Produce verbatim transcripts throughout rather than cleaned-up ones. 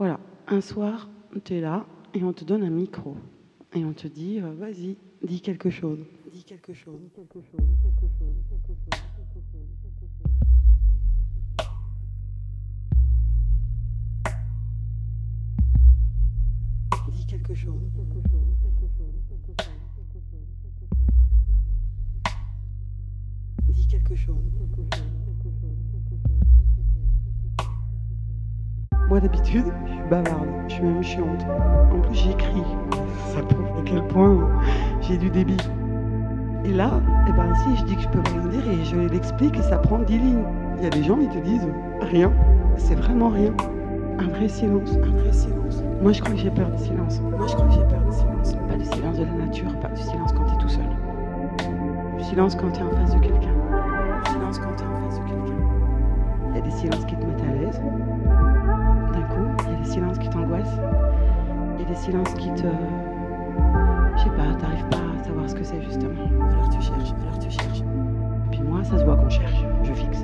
Voilà, un soir, tu es là et on te donne un micro. Et on te dit, euh, vas-y, dis quelque chose. Dis quelque chose. Dis quelque chose. Dis quelque chose. Dis quelque chose. Dis quelque chose. Dis quelque chose. Moi d'habitude, je suis bavarde, je suis même chiante. En plus j'écris, ça prouve à quel point j'ai du débit. Et là, eh ben, si je dis que je peux rien dire et je l'explique et ça prend dix lignes. Il y a des gens qui te disent rien, c'est vraiment rien. Un vrai silence, un vrai silence. Moi je crois que j'ai peur du silence. Moi je crois que j'ai peur du silence. Pas du silence de la nature, pas du silence quand t'es tout seul. Du silence quand t'es en face de quelqu'un. Du silence quand t'es en face de quelqu'un. Il y a des silences qui te mettent à l'aise. D'un coup, il y a des silences qui t'angoissent. Il y a des silences qui te... Je sais pas, t'arrives pas à savoir ce que c'est justement. Alors tu cherches, alors tu cherches. Et puis moi, ça se voit qu'on cherche, je fixe.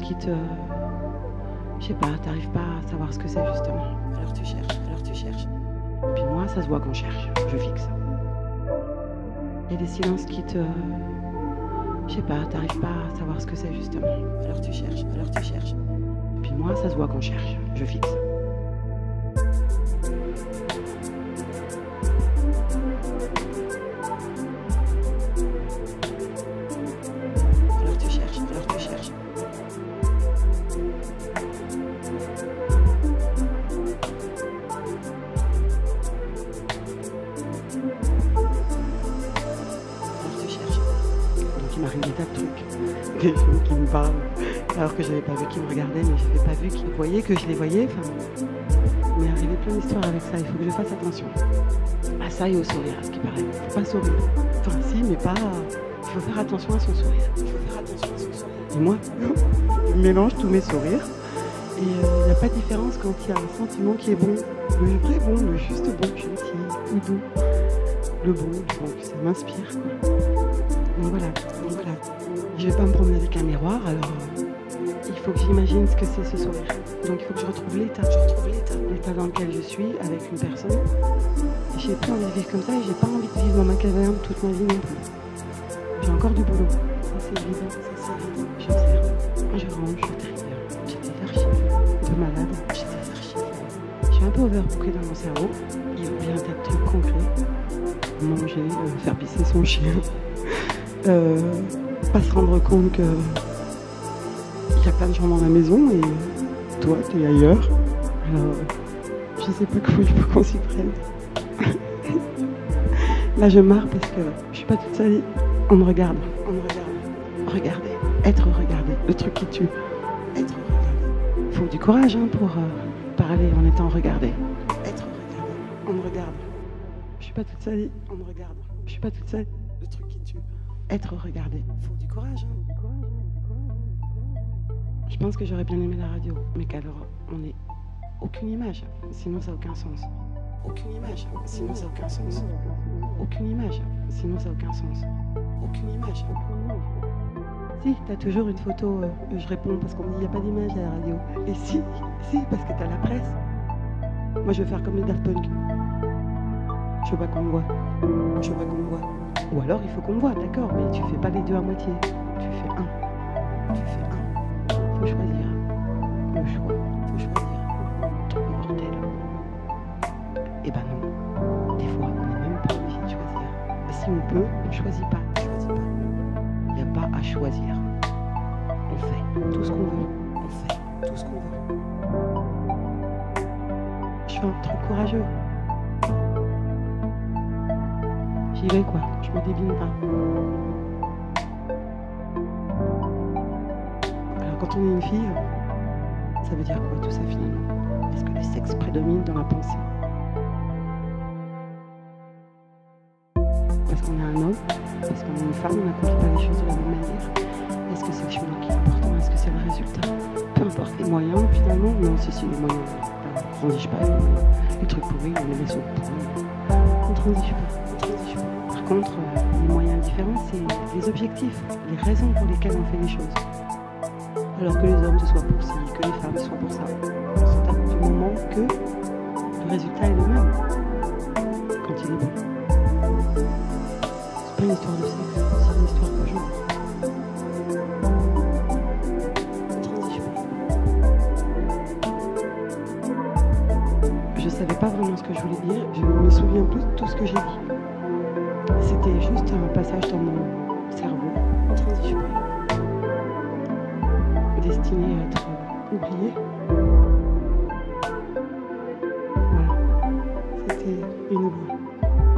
Qui te... Je sais pas, t'arrives pas à savoir ce que c'est justement. Alors tu cherches, alors tu cherches. Et puis moi, ça se voit qu'on cherche, je fixe. Il y a des silences qui te... Je sais pas, t'arrives pas à savoir ce que c'est justement. Alors tu cherches, alors tu cherches. Et puis moi, ça se voit qu'on cherche, je fixe. Des gens qui me parlent, alors que je n'avais pas vu qu'ils me regardaient, mais je n'avais pas vu qu'ils voyaient, que je les voyais. Enfin, il m'est arrivé plein d'histoires avec ça, il faut que je fasse attention. À ça et au sourire, à ce qui paraît. Il faut pas sourire. Enfin, si, mais pas... Il faut faire attention à son sourire. Il faut faire attention à son sourire. Et moi, je mélange tous mes sourires. Et il euh, n'y a pas de différence quand il y a un sentiment qui est bon. Le vrai bon, le juste bon, gentil ou doux. Le bon, donc ça m'inspire. Donc voilà, donc voilà. Je vais pas me promener avec un miroir, alors euh, il faut que j'imagine ce que c'est ce sourire. Donc il faut que je retrouve l'état, je retrouve l'état, l'état dans lequel je suis avec une personne. J'ai plus envie de vivre comme ça et j'ai pas envie de vivre dans ma caverne toute ma vie non plus. J'ai encore du boulot, ça c'est évident, ça c'est évident. J'observe, je range, je trie, j'ai des archives de malade, j'ai des archives. Je suis un peu overbookée dans mon cerveau, il y a un tas de trucs concrets. Manger, euh, faire pisser son chien. Euh, pas se rendre compte que il y a plein de gens dans la maison et toi tu es ailleurs. Alors je sais pas comment il faut qu'on s'y prenne. Là je marre parce que je suis pas toute seule. On me regarde. On me regarde. Regarder. Être regardé. Le truc qui tue. Être regardé. Faut du courage hein, pour euh, parler en étant regardé. Être regardé. On me regarde. Je suis pas toute seule. On me regarde. Je suis pas toute seule. Le truc qui tue. Être regardé. Faut du courage, hein. Je pense que j'aurais bien aimé la radio, mais qu'alors on n'est aucune image, sinon ça n'a aucun sens. Aucune image, sinon ça n'a aucun sens. Aucune image, sinon ça n'a aucun sens. Aucune image. Si, t'as toujours une photo, euh, je réponds parce qu'on me dit il n'y a pas d'image à la radio. Et si, si, parce que t'as la presse. Moi je veux faire comme les Daft Punk. Je veux pas qu'on me voit. Je veux pas qu'on me voit. Ou alors il faut qu'on me voie, d'accord, mais tu fais pas les deux à moitié. tu fais un. Il faut choisir le choix. Il faut choisir le truc mortel. Et ben non. Des fois, on n'est même pas obligé de choisir. Si on peut, on ne choisit pas. On choisit pas. Il n'y a pas à choisir. On fait tout ce qu'on veut. On fait tout ce qu'on veut. Je fais un truc courageux. J'y vais quoi, je me débine pas. Alors quand on est une fille, ça veut dire quoi tout ça finalement? Parce que le sexe prédomine dans la pensée. Parce qu'on est un homme, parce qu'on est une femme, on n'accomplit pas les choses de la même manière. Est-ce que c'est le chemin qui est important? Est-ce que c'est le résultat? Peu importe les moyens finalement, non si si les moyens. On ne transige pas, les trucs pourris, on les laisse au bout. On ne transige pas. Par contre, les moyens différents, c'est les objectifs, les raisons pour lesquelles on fait les choses. Alors que les hommes, ce soit pour ci, que les femmes, ce soit pour ça. On se tape du moment que le résultat est le même. Quand il est bon. C'est pas une histoire de sexe, c'est une histoire de genre. Je savais pas vraiment ce que je voulais dire, je me souviens plus de tout ce que j'ai dit. C'était juste un passage dans mon cerveau, transition, destiné à être oublié. Voilà, c'était une voix.